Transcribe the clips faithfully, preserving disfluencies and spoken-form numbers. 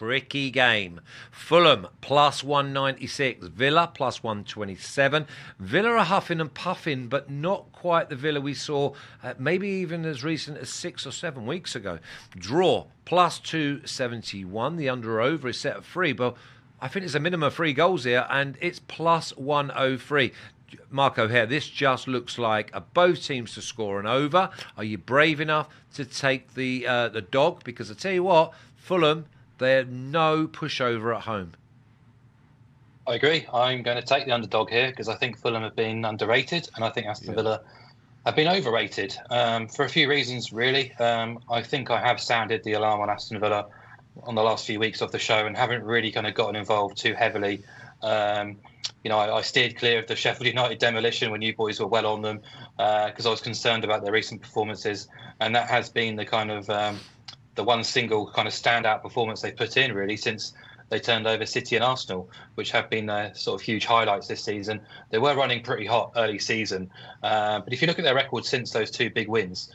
tricky game. Fulham plus one ninety-six, Villa plus one twenty-seven. Villa are huffing and puffing, but not quite the Villa we saw uh, maybe even as recent as six or seven weeks ago. Draw plus two seventy-one. The under-over is set at three, but I think it's a minimum of three goals here, and it's plus one oh three. Mark O'Haire, this just looks like a both teams to score an over. Are you brave enough to take the uh, the dog? Because I tell you what, Fulham, they're no pushover at home. I agree. I'm going to take the underdog here because I think Fulham have been underrated, and I think Aston Villa yeah. have been overrated um, for a few reasons, really. Um, I think I have sounded the alarm on Aston Villa on the last few weeks of the show and haven't really kind of gotten involved too heavily. Um, you know, I, I steered clear of the Sheffield United demolition when you boys were well on them because uh, I was concerned about their recent performances, and that has been the kind of um, the one single kind of standout performance they put in really since they turned over City and Arsenal, which have been their sort of huge highlights this season. They were running pretty hot early season, uh, but if you look at their record since those two big wins,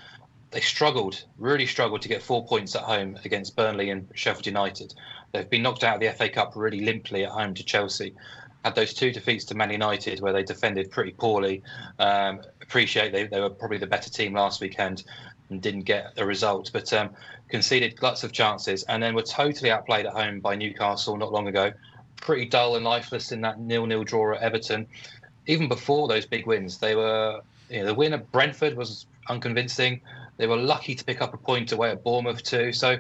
they struggled, really struggled to get four points at home against Burnley and Sheffield United. They've been knocked out of the F A Cup really limply at home to Chelsea. Had those two defeats to Man United where they defended pretty poorly. Um, appreciate they, they were probably the better team last weekend and didn't get a result, but um, conceded lots of chances and then were totally outplayed at home by Newcastle not long ago. Pretty dull and lifeless in that nil-nil draw at Everton. Even before those big wins, they were, you know, the win at Brentford was unconvincing. They were lucky to pick up a point away at Bournemouth too. So,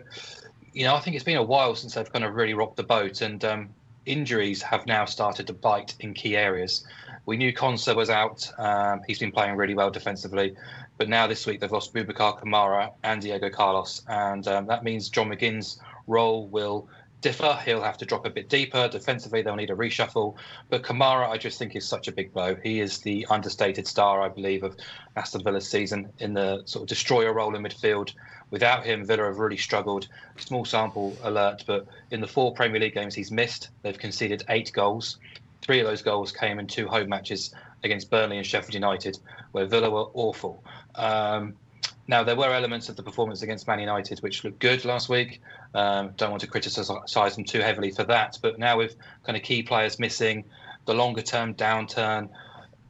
you know, I think it's been a while since they've kind of really rocked the boat, and um, injuries have now started to bite in key areas. We knew Konsa was out. Um, he's been playing really well defensively. But now this week they've lost Bubicar Kamara and Diego Carlos. And um, that means John McGinn's role will differ. He'll have to drop a bit deeper. Defensively, they'll need a reshuffle. But Kamara, I just think, is such a big blow. He is the understated star, I believe, of Aston Villa's season in the sort of destroyer role in midfield. Without him, Villa have really struggled. Small sample alert, but in the four Premier League games he's missed, they've conceded eight goals. Three of those goals came in two home matches against Burnley and Sheffield United, where Villa were awful. Um, Now, there were elements of the performance against Man United which looked good last week. Um, don't want to criticise them too heavily for that. But now with kind of key players missing, the longer-term downturn,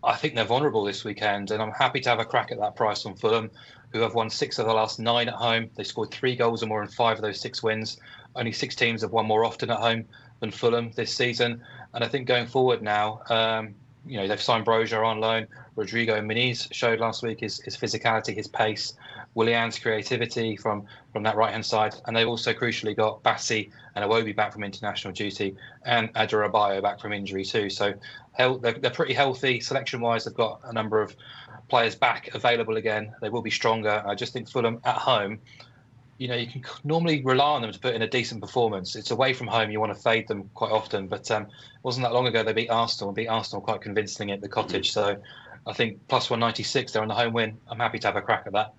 I think they're vulnerable this weekend. And I'm happy to have a crack at that price on Fulham, who have won six of the last nine at home. They scored three goals or more in five of those six wins. Only six teams have won more often at home than Fulham this season. And I think going forward now, um, you know, they've signed Brozier on loan. Rodrigo Miniz showed last week his, his physicality, his pace, Willian's creativity from, from that right-hand side. And they've also crucially got Bassi and Awobi back from international duty and Adarabioyo back from injury too. So hell, they're, they're pretty healthy. Selection-wise, they've got a number of players back available again. They will be stronger. I just think Fulham at home, you know, you can normally rely on them to put in a decent performance. It's away from home. You want to fade them quite often. But um, it wasn't that long ago they beat Arsenal and beat Arsenal quite convincingly at the Cottage. So I think plus one ninety-six, they're on the home win. I'm happy to have a crack at that.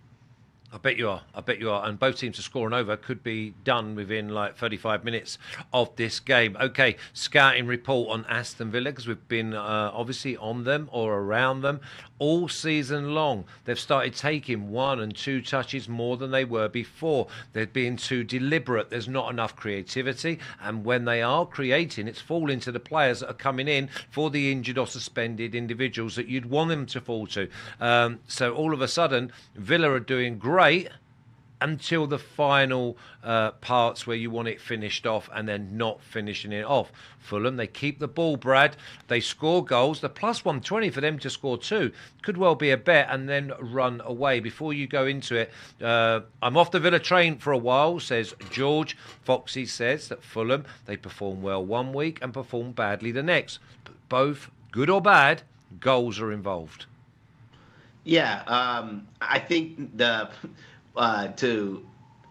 I bet you are. I bet you are. And both teams to score an over could be done within like thirty-five minutes of this game. OK, scouting report on Aston Villa, because we've been uh, obviously on them or around them all season long. They've started taking one and two touches more than they were before. They're being too deliberate. There's not enough creativity. And when they are creating, it's falling to the players that are coming in for the injured or suspended individuals that you'd want them to fall to. Um, so all of a sudden, Villa are doing great. Great until the final uh, parts where you want it finished off and then not finishing it off. Fulham, they keep the ball, Brad. They score goals. The plus one twenty for them to score two could well be a bet and then run away. Before you go into it, uh, I'm off the Villa train for a while, says George. Foxy says that Fulham, they perform well one week and perform badly the next. But both, good or bad, goals are involved. Yeah, um, I think the uh, to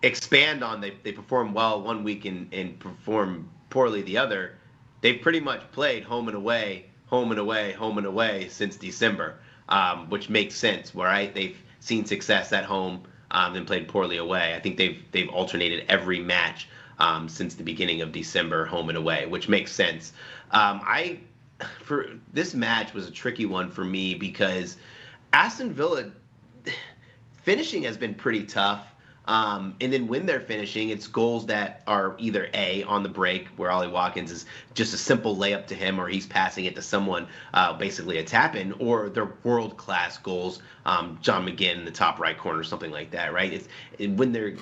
expand on they, they perform well one week and, and perform poorly the other, they've pretty much played home and away, home and away, home and away since December, um, which makes sense, right? They've seen success at home um, and played poorly away. I think they've, they've alternated every match um, since the beginning of December, home and away, which makes sense. Um, I for this match was a tricky one for me because Aston Villa finishing has been pretty tough. Um, and then when they're finishing, it's goals that are either A, on the break, where Ollie Watkins is just a simple layup to him, or he's passing it to someone, uh, basically a tap-in, or they're world-class goals, um, John McGinn in the top right corner, something like that, right? It's it, when they're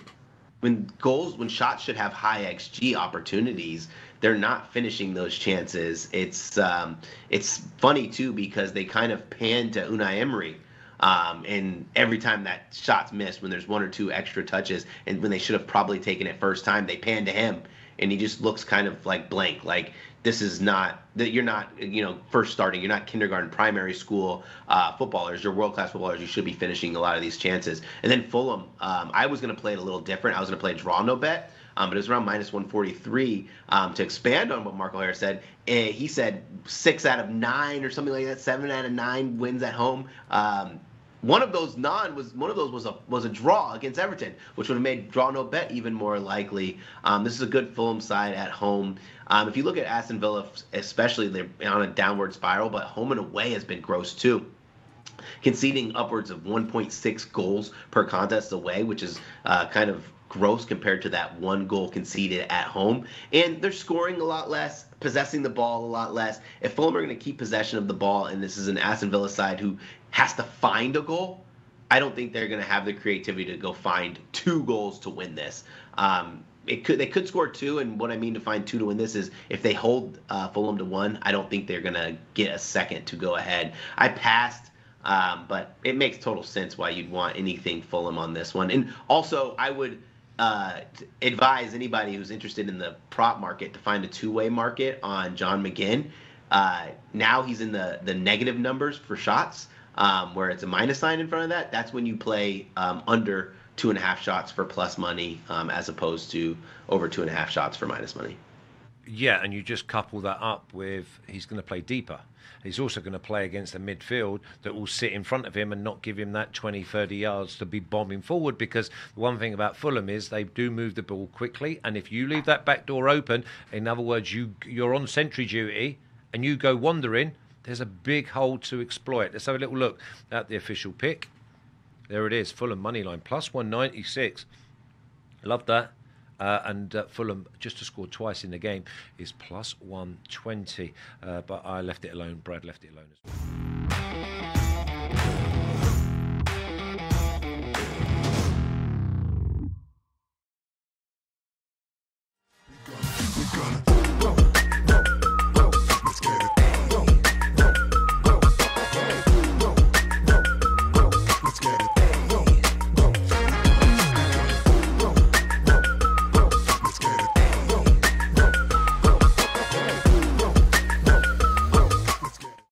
when goals, when shots should have high X G opportunities, they're not finishing those chances. It's um, it's funny, too, because they kind of pan to Unai Emery. Um, and every time that shot's missed, when there's one or two extra touches, and when they should have probably taken it first time, they pan to him, and he just looks kind of like blank, like this is not that you're not, you know, first starting, you're not kindergarten, primary school uh, footballers, you're world-class footballers. You should be finishing a lot of these chances. And then Fulham, um, I was going to play it a little different. I was going to play a draw no bet. Um, but it was around minus one forty-three. Um, to expand on what Mark O'Haire said, eh, he said six out of nine or something like that, seven out of nine wins at home. Um, one of those non was one of those was a was a draw against Everton, which would have made draw no bet even more likely. Um, this is a good Fulham side at home. Um, if you look at Aston Villa, especially, they're on a downward spiral, but home and away has been gross too, conceding upwards of one point six goals per contest away, which is uh, kind of gross compared to that one goal conceded at home. And they're scoring a lot less, possessing the ball a lot less. If Fulham are going to keep possession of the ball, and this is an Aston Villa side who has to find a goal, I don't think they're going to have the creativity to go find two goals to win this. Um, it could, they could score two, and what I mean to find two to win this is if they hold uh, Fulham to one, I don't think they're going to get a second to go ahead. I passed um, but it makes total sense why you'd want anything Fulham on this one. And also, I would Uh, advise anybody who's interested in the prop market to find a two-way market on John McGinn. Uh, now he's in the, the negative numbers for shots, um, where it's a minus sign in front of that. That's when you play um, under two and a half shots for plus money, um, as opposed to over two and a half shots for minus money. Yeah, and you just couple that up with he's going to play deeper. He's also going to play against a midfield that will sit in front of him and not give him that twenty, thirty yards to be bombing forward, because the one thing about Fulham is they do move the ball quickly, and if you leave that back door open, in other words, you, you're on sentry duty and you go wandering, there's a big hole to exploit. Let's have a little look at the official pick. There it is, Fulham moneyline, plus one ninety-six. I love that. Uh, and uh, Fulham, just to score twice in the game, is plus one twenty. Uh, but I left it alone. Brad left it alone as well.